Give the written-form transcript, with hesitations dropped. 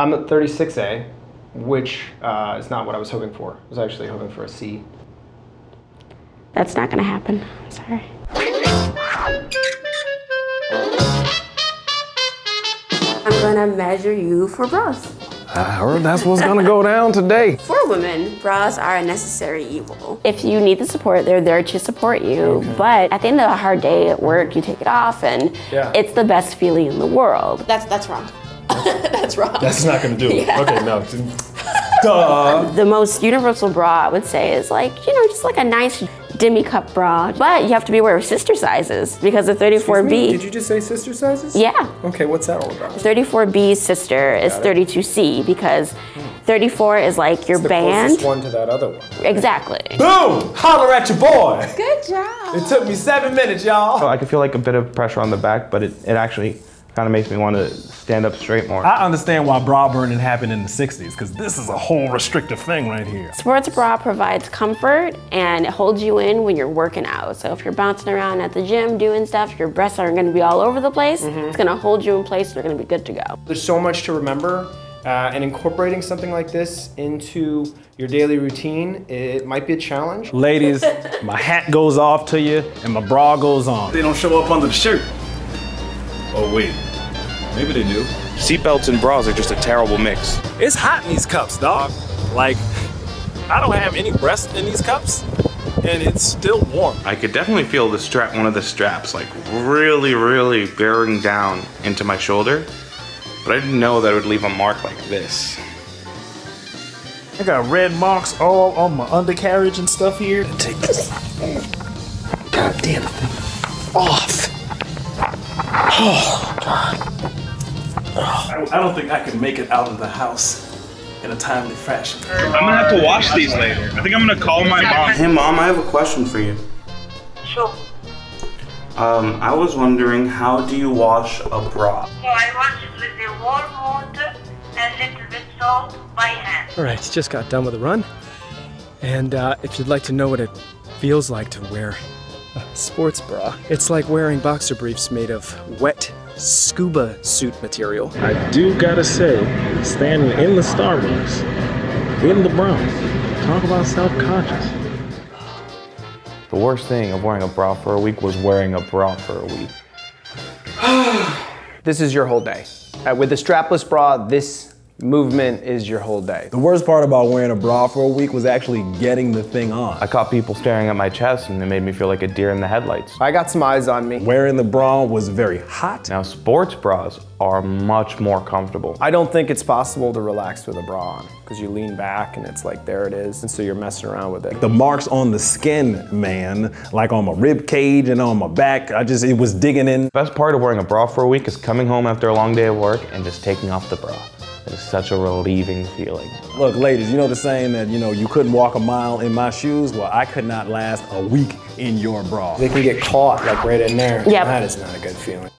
I'm at 36A, which is not what I was hoping for. I was actually hoping for a C. That's not gonna happen, sorry. I'm gonna measure you for bras. I heard that's what's gonna go down today. For women, bras are a necessary evil. If you need the support, they're there to support you. Okay. But at the end of a hard day at work, you take it off and it's the best feeling in the world. That's wrong. That's wrong. That's not gonna do it. Yeah. Okay, no. Duh. The most universal bra I would say is like, you know, just like a nice demi-cup bra. But you have to be aware of sister sizes because of 34B. Did you just say sister sizes? Yeah. Okay, what's that all about? 34B's sister is 32C because 34 is like your band. It's the closest one to that other one. Exactly. Boom! Holler at your boy! Good job! It took me 7 minutes, y'all. I can feel like a bit of pressure on the back, but it actually kind of makes me want to stand up straight more. I understand why bra burning happened in the 60s, because this is a whole restrictive thing right here. Sports bra provides comfort and it holds you in when you're working out. So if you're bouncing around at the gym doing stuff, your breasts aren't going to be all over the place. It's going to hold you in place and you're going to be good to go. There's so much to remember, and incorporating something like this into your daily routine, it might be a challenge. Ladies, my hat goes off to you and my bra goes on. They don't show up under the shirt. Oh wait, maybe they do. Seatbelts and bras are just a terrible mix. It's hot in these cups, dog. Like, I don't have any breasts in these cups, and it's still warm. I could definitely feel the strap, one of the straps, like really, really bearing down into my shoulder, but I didn't know that it would leave a mark like this. I got red marks all on my undercarriage and stuff here. Take this goddamn thing off. Oh, God. Oh. I don't think I can make it out of the house in a timely fashion. I'm gonna have to wash these later. I think I'm gonna call my mom. Hey, Mom, I have a question for you. Sure. I was wondering, how do you wash a bra? So I wash it with the warm water and a little bit salt by hand. All right, just got done with the run. And if you'd like to know what it feels like to wear a sports bra, it's like wearing boxer briefs made of wet scuba suit material. I do gotta say, standing in the Starbucks, in the Bronx, talk about self-conscious. The worst thing of wearing a bra for a week was wearing a bra for a week. This is your whole day. With the strapless bra, this movement is your whole day. The worst part about wearing a bra for a week was actually getting the thing on. I caught people staring at my chest and it made me feel like a deer in the headlights. I got some eyes on me. Wearing the bra was very hot. Now sports bras are much more comfortable. I don't think it's possible to relax with a bra on because you lean back and it's like, there it is. And so you're messing around with it. The marks on the skin, man, like on my rib cage and on my back, it was digging in. Best part of wearing a bra for a week is coming home after a long day of work and just taking off the bra. It's such a relieving feeling. Look, ladies, you know the saying that, you know, you couldn't walk a mile in my shoes? Well, I could not last a week in your bra. They can get caught like right in there. Yep. That is not a good feeling.